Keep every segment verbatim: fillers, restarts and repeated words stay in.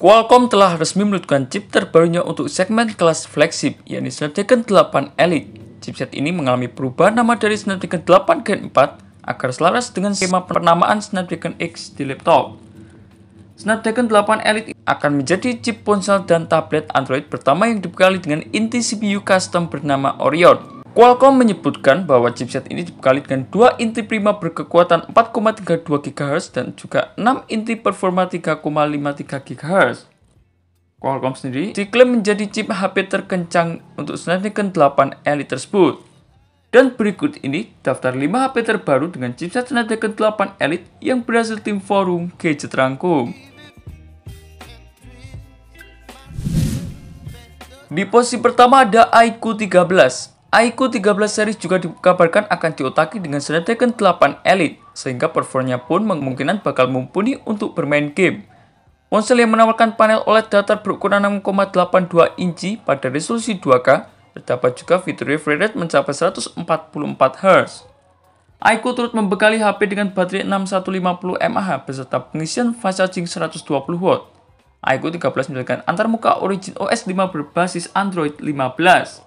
Qualcomm telah resmi meluncurkan chip terbarunya untuk segmen kelas flagship, yakni Snapdragon delapan Elite. Chipset ini mengalami perubahan nama dari Snapdragon delapan Gen empat agar selaras dengan skema penamaan Snapdragon X di laptop. Snapdragon delapan Elite akan menjadi chip ponsel dan tablet Android pertama yang dibekali dengan inti C P U custom bernama Oryon. Qualcomm menyebutkan bahwa chipset ini dibekali dengan dua inti prima berkekuatan empat koma tiga dua gigahertz dan juga enam inti performa tiga koma lima tiga gigahertz. Qualcomm sendiri diklaim menjadi chip H P terkencang untuk Snapdragon delapan Elite tersebut. Dan berikut ini daftar lima H P terbaru dengan chipset Snapdragon delapan Elite yang berhasil tim Forum Gadget rangkum. Di posisi pertama ada iQOO tiga belas. iQOO tiga belas series juga dikabarkan akan diotaki dengan Snapdragon delapan Elite, sehingga performanya pun kemungkinan bakal mumpuni untuk bermain game. Ponsel yang menawarkan panel OLED datar berukuran enam koma delapan dua inci pada resolusi dua K, terdapat juga fitur refresh rate mencapai seratus empat puluh empat hertz. iQOO turut membekali H P dengan baterai enam ribu seratus lima puluh mAh beserta pengisian fast charging seratus dua puluh watt. iQOO tiga belas menyediakan antarmuka Origin O S lima berbasis Android lima belas.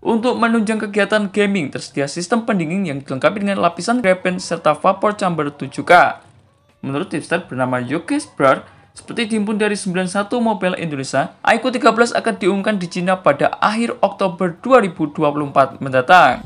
Untuk menunjang kegiatan gaming, tersedia sistem pendingin yang dilengkapi dengan lapisan graphene serta vapor chamber tujuh K. Menurut tipster bernama Yogesh Prat, seperti dihimpun dari sembilan satu Mobile Indonesia, iQOO tiga belas akan diumumkan di Cina pada akhir Oktober dua ribu dua puluh empat mendatang.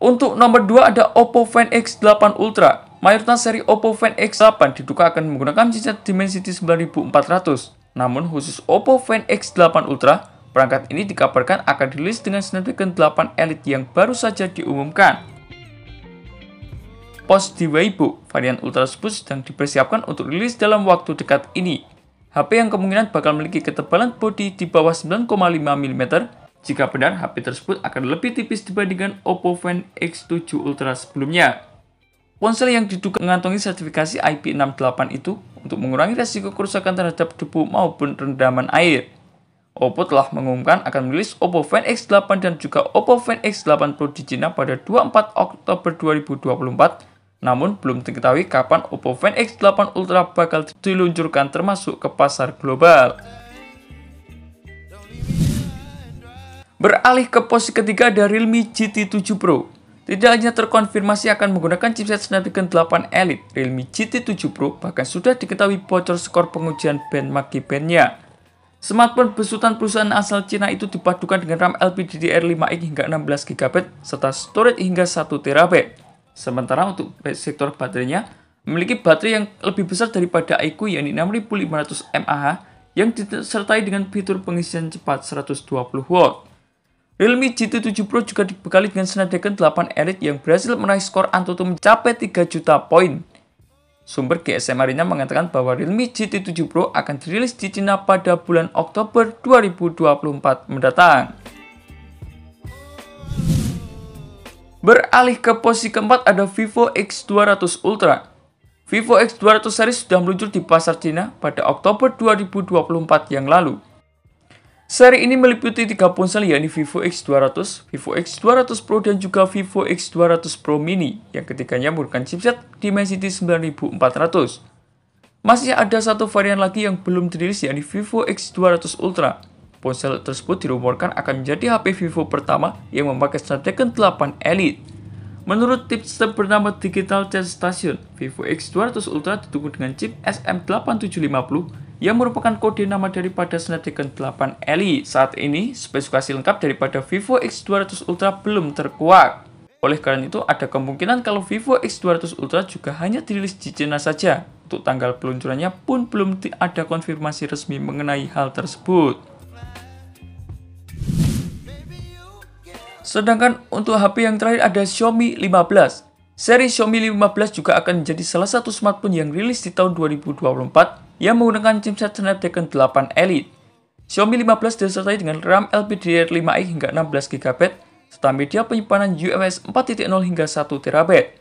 Untuk nomor dua ada Oppo Find X delapan Ultra. Mayoritas seri Oppo Find X delapan diduga akan menggunakan chipset Dimensity sembilan ribu empat ratus. Namun khusus Oppo Find X delapan Ultra, perangkat ini dikabarkan akan dirilis dengan Snapdragon delapan Elite yang baru saja diumumkan. Post di Weibo, varian Ultra tersebut sedang dipersiapkan untuk rilis dalam waktu dekat ini. H P yang kemungkinan bakal memiliki ketebalan bodi di bawah sembilan koma lima milimeter. Jika benar, H P tersebut akan lebih tipis dibandingkan Oppo Find X tujuh Ultra sebelumnya. Ponsel yang diduga mengantongi sertifikasi I P enam delapan itu untuk mengurangi resiko kerusakan terhadap debu maupun rendaman air. Oppo telah mengumumkan akan merilis Oppo Find X delapan dan juga Oppo Find X delapan Pro di Cina pada dua puluh empat Oktober dua ribu dua puluh empat, namun belum diketahui kapan Oppo Find X delapan Ultra bakal diluncurkan termasuk ke pasar global. Beralih ke posisi ketiga ada Realme G T tujuh Pro. Tidak hanya terkonfirmasi akan menggunakan chipset Snapdragon delapan Elite, Realme G T tujuh Pro bahkan sudah diketahui bocor skor pengujian benchmark band-nya. Smartphone besutan perusahaan asal Cina itu dipadukan dengan RAM L P D D R lima X hingga enam belas giga byte serta storage hingga satu terabyte. Sementara untuk sektor baterainya, memiliki baterai yang lebih besar daripada iQOO yakni enam ribu lima ratus mAh yang disertai dengan fitur pengisian cepat seratus dua puluh watt. Realme G T tujuh Pro juga dibekali dengan Snapdragon delapan Elite yang berhasil meraih skor AnTuTu mencapai tiga juta poin. Sumber GSMArena mengatakan bahwa Realme G T tujuh Pro akan dirilis di Cina pada bulan Oktober dua ribu dua puluh empat mendatang. Beralih ke posisi keempat ada Vivo X dua ratus Ultra. Vivo X dua ratus series sudah meluncur di pasar Cina pada Oktober dua ribu dua puluh empat yang lalu. Seri ini meliputi tiga ponsel yakni Vivo X dua ratus, Vivo X dua ratus Pro, dan juga Vivo X dua ratus Pro Mini yang ketiganya menggunakan chipset Dimensity sembilan ribu empat ratus. Masih ada satu varian lagi yang belum dirilis yakni Vivo X dua ratus Ultra. Ponsel tersebut dirumorkan akan menjadi H P Vivo pertama yang memakai Snapdragon delapan Elite. Menurut tipster bernama Digital Test Station, Vivo X dua ratus Ultra didukung dengan chip S M delapan tujuh lima nol yang merupakan kode nama daripada Snapdragon delapan Elite. Saat ini, spesifikasi lengkap daripada Vivo X dua ratus Ultra belum terkuak. Oleh karena itu, ada kemungkinan kalau Vivo X dua ratus Ultra juga hanya dirilis di China saja. Untuk tanggal peluncurannya pun belum ada konfirmasi resmi mengenai hal tersebut. Sedangkan untuk H P yang terakhir ada Xiaomi lima belas. Seri Xiaomi lima belas juga akan menjadi salah satu smartphone yang rilis di tahun dua ribu dua puluh empat. Yang menggunakan chipset Snapdragon delapan Elite. Xiaomi lima belas disertai dengan RAM L P D D R lima X hingga enam belas giga byte, serta media penyimpanan U F S empat titik nol hingga satu terabyte.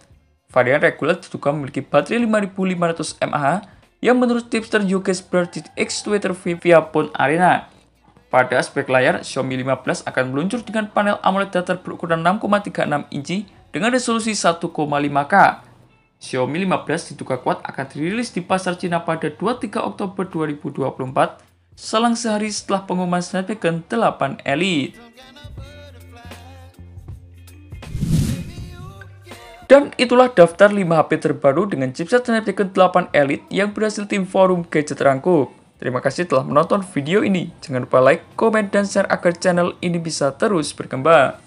Varian reguler juga memiliki baterai lima ribu lima ratus mAh yang menurut tipster Yogesh Prat di X Twitter via Phone Arena. Pada aspek layar, Xiaomi lima belas akan meluncur dengan panel AMOLED datar berukuran enam koma tiga enam inci dengan resolusi satu koma lima K. Xiaomi lima belas diduga kuat akan dirilis di pasar Cina pada dua puluh tiga Oktober dua ribu dua puluh empat, selang sehari setelah pengumuman Snapdragon delapan Elite. Dan itulah daftar lima H P terbaru dengan chipset Snapdragon delapan Elite yang berhasil tim Forum Gadget rangkup. Terima kasih telah menonton video ini. Jangan lupa like, komen, dan share agar channel ini bisa terus berkembang.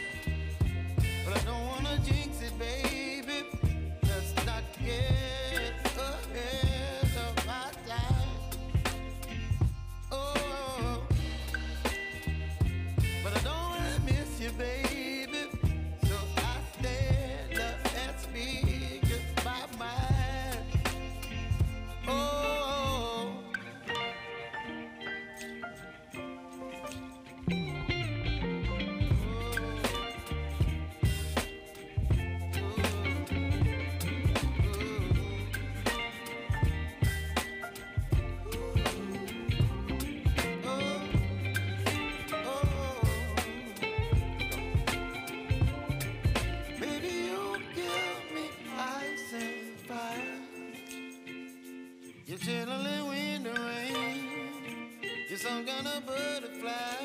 You're chilling in the rain, you're some kind of butterfly.